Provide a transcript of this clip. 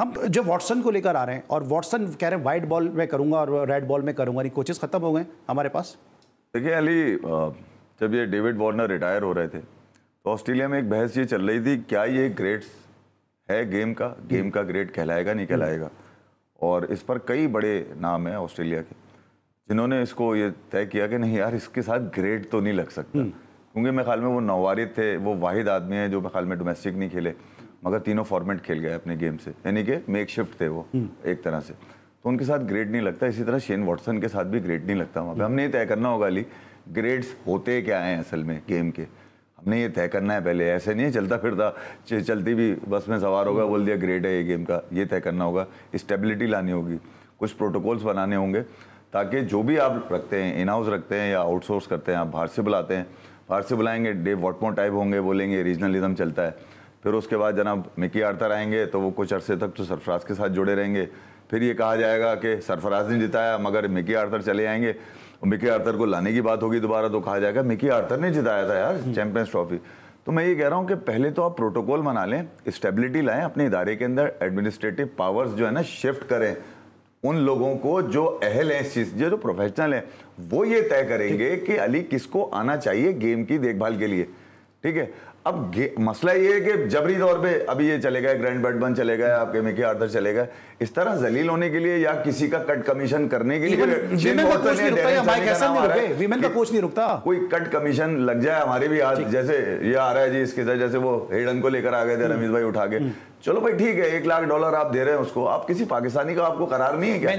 हम जो वॉटसन को लेकर आ रहे हैं और वॉटसन कह रहे हैं वाइट बॉल में करूंगा और रेड बॉल में करूंगा, नहीं कोचेस खत्म हो गए हमारे पास। देखिए अली, जब ये डेविड वार्नर रिटायर हो रहे थे तो ऑस्ट्रेलिया में एक बहस ये चल रही थी क्या ये ग्रेड्स है गेम का ग्रेड कहलाएगा नहीं कहलाएगा, और इस पर कई बड़े नाम हैं ऑस्ट्रेलिया के जिन्होंने इसको ये तय किया कि नहीं यार इसके साथ ग्रेड तो नहीं लग सकता, क्योंकि मेरे ख्याल में वो नौवारित थे, वो वाहिद आदमी है जो मेरे ख्याल में डोमेस्टिक नहीं खेले मगर तीनों फॉर्मेट खेल गए अपने गेम से, यानी कि मेक शिफ्ट थे वो एक तरह से, तो उनके साथ ग्रेड नहीं लगता। इसी तरह शेन वॉटसन के साथ भी ग्रेड नहीं लगता। वहाँ पर हमने ये तय करना होगा अली ग्रेड्स होते क्या हैं असल में गेम के, हमने ये तय करना है पहले, ऐसे नहीं चलता फिरता चलती भी बस में सवार होगा बोल दिया ग्रेड है ये गेम का, ये तय करना होगा। स्टेबिलिटी लानी होगी, कुछ प्रोटोकॉल्स बनाने होंगे ताकि जो भी आप रखते हैं इन हाउस रखते हैं या आउटसोर्स करते हैं, आप बाहर से बुलाते हैं, बाहर से बुलाएंगे डेव वॉटमोर टाइप होंगे, बोलेंगे रीजनलिज्म चलता है, फिर उसके बाद जनाब मिकी आर्थर आएंगे तो वो कुछ अरसे तक तो सरफराज के साथ जुड़े रहेंगे, फिर ये कहा जाएगा कि सरफराज ने जिताया मगर मिकी आर्थर चले आएंगे, मिकी आर्थर को लाने की बात होगी दोबारा तो कहा जाएगा मिकी आर्थर ने जिताया था यार चैंपियंस ट्रॉफी। तो मैं ये कह रहा हूँ कि पहले तो आप प्रोटोकॉल बना लें, स्टेबिलिटी लाएं अपने इदारे के अंदर, एडमिनिस्ट्रेटिव पावर्स जो है ना शिफ्ट करें उन लोगों को जो अहल हैं इस चीज़ जो प्रोफेशनल हैं, वो ये तय करेंगे कि अली किसको आना चाहिए गेम की देखभाल के लिए। ठीक है, अब मसला ये है कि जबरी तौर पे अभी ये चले गए ग्रैंड बैटमैन चले गए आपके मिकी आर्थर चले गए, इस तरह जलील होने के लिए या किसी का कट कमीशन करने के लिए कोच नहीं रुकता, कोई कट कमीशन लग जाए हमारे भी आज जैसे ये आ रहा है जी इसके साथ, जैसे वो हेडन को लेकर आ गए थे रमीज भाई उठा के, चलो भाई ठीक है $1 लाख आप दे रहे हैं उसको, आप किसी पाकिस्तानी का आपको करार नहीं है क्या?